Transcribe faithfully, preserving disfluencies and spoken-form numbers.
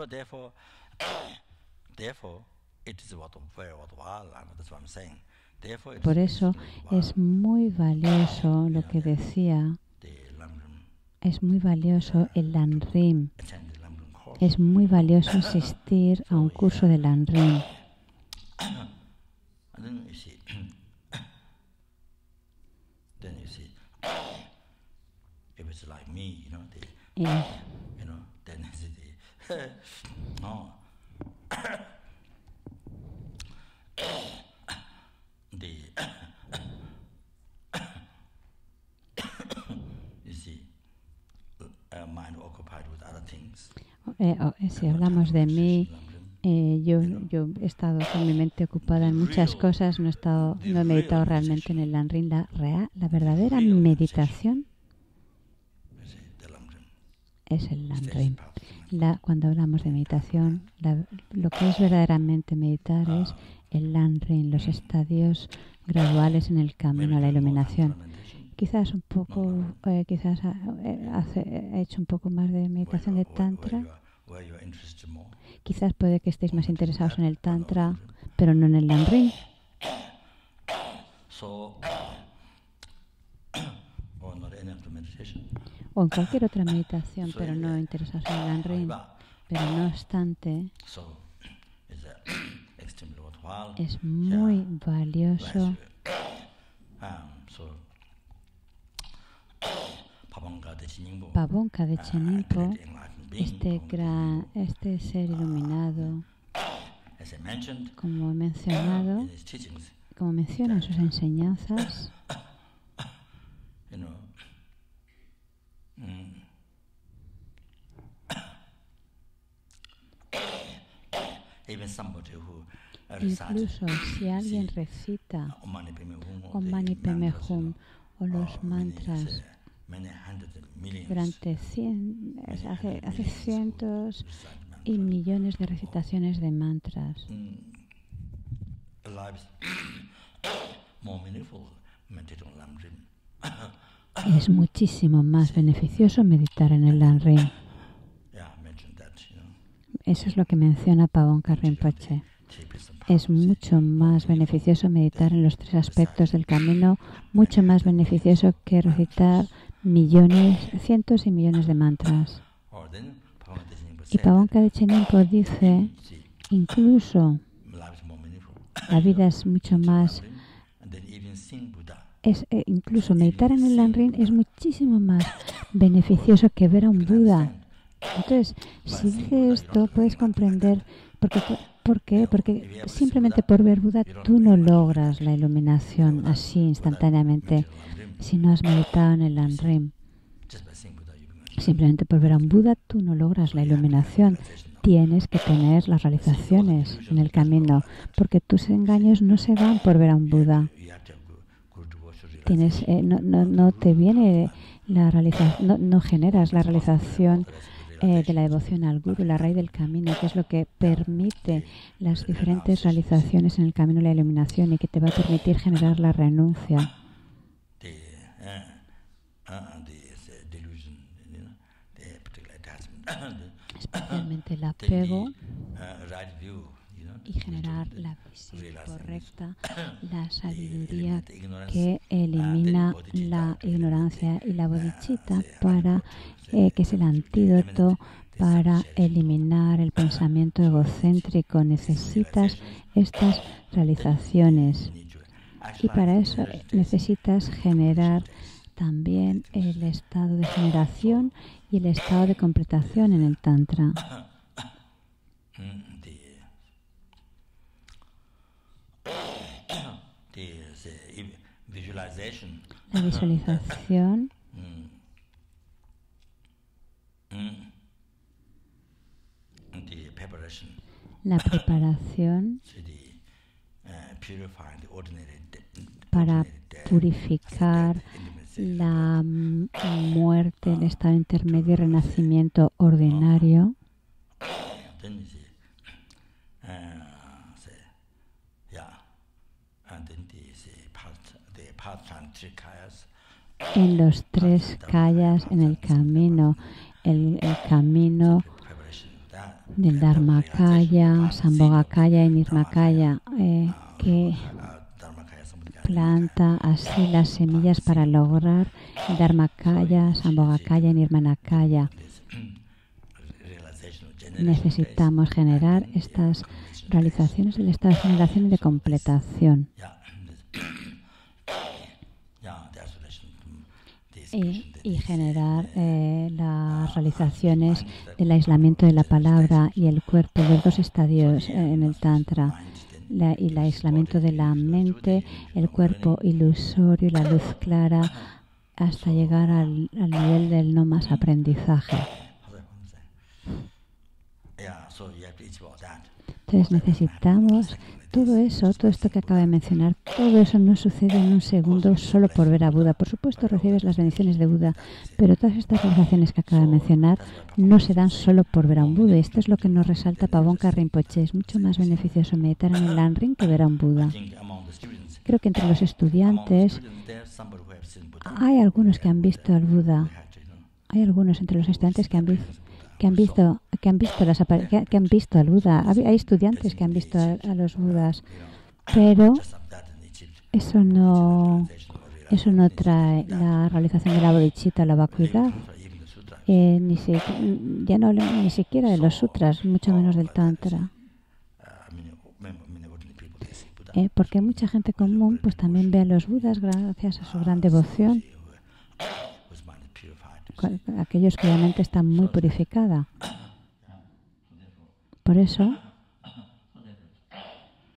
So therefore, therefore, it is what, very worthwhile, and that's what I'm saying. Therefore, it Por eso es muy valioso lo que decía. Es muy valioso el Lamrim. Es muy valioso asistir a un curso de Lamrim. Eh, oh, si hablamos de mí, eh, yo, yo he estado con mi mente ocupada en muchas cosas, no he, estado, no he meditado realmente en el Lamrim, la, real, la verdadera meditación es el Lamrim. La, cuando hablamos de meditación, la, lo que es verdaderamente meditar es el Lamrim, los estadios graduales en el camino a la iluminación. Quizás un poco, eh, quizás ha, hace, ha hecho un poco más de meditación de Tantra. Quizás puede que estéis más interesados en el Tantra, pero no en el Lamrim. O en cualquier otra meditación, pero no interesados en el Lamrim. Pero no obstante, es muy valioso. Pabongka Rinpoche, este gran, este ser iluminado, como he mencionado, como menciona en sus enseñanzas, incluso si alguien recita om mani padme hum o los mantras durante cien, hace, hace cientos y millones de recitaciones de mantras, es muchísimo más beneficioso meditar en el Lamrim. Eso es lo que menciona Pabongka Rinpoche. Es mucho más beneficioso meditar en los tres aspectos del camino, mucho más beneficioso que recitar millones, cientos y millones de mantras. Y Pabongka Rinpoche dice, incluso la vida es mucho más, es, eh, incluso meditar en el Lamrim es muchísimo más beneficioso que ver a un Buda. Entonces, si dices esto, puedes comprender porque... ¿Por qué? Porque simplemente por ver Buda tú no logras la iluminación así instantáneamente si no has meditado en el Lamrim. Simplemente por ver a un Buda tú no logras la iluminación. Tienes que tener las realizaciones en el camino porque tus engaños no se van por ver a un Buda. Tienes, eh, no, no, no te viene la realización, no, no generas la realización Eh, de la devoción al Guru, la raíz del camino, que es lo que permite las diferentes realizaciones en el camino de la iluminación y que te va a permitir generar la renuncia. Especialmente el apego y generar la visión correcta, la sabiduría que elimina la ignorancia y la bodhichitta para eh, que es el antídoto para eliminar el pensamiento egocéntrico. Necesitas estas realizaciones y para eso necesitas generar también el estado de generación y el estado de completación en el Tantra. La visualización la preparación para purificar la muerte, el estado intermedio y renacimiento ordinario. En los tres kayas, en el camino, el, el camino del Dharma Kaya, Sambhogakaya y Nirmanakaya, eh, que planta así las semillas para lograr el Dharma Kaya, Sambhogakaya y Nirmanakaya. Necesitamos generar estas realizaciones, estas generaciones de completación. Y, y generar eh, las realizaciones del aislamiento de la palabra y el cuerpo, los dos estadios eh, en el Tantra, la, y el aislamiento de la mente, el cuerpo ilusorio y la luz clara, hasta llegar al, al nivel del no más aprendizaje. Entonces necesitamos todo eso, todo esto que acabo de mencionar, todo eso no sucede en un segundo solo por ver a Buda. Por supuesto recibes las bendiciones de Buda, pero todas estas sensaciones que acabo de mencionar no se dan solo por ver a un Buda. Esto es lo que nos resalta Pabongka Rinpoche. Es mucho más beneficioso meditar en el Lamrim que ver a un Buda. Creo que entre los estudiantes hay algunos que han visto al Buda. Hay algunos entre los estudiantes que han visto... que han visto que han visto las que, que han visto al Buda. Hay estudiantes que han visto a, a los Budas, pero eso no eso no trae la realización de la bodhichitta, la vacuidad, eh, ni si, ya no hablemos ni siquiera de los sutras, mucho menos del Tantra, eh, porque mucha gente común pues también ve a los Budas gracias a su gran devoción. Aquellos que la mente está muy purificada. Por eso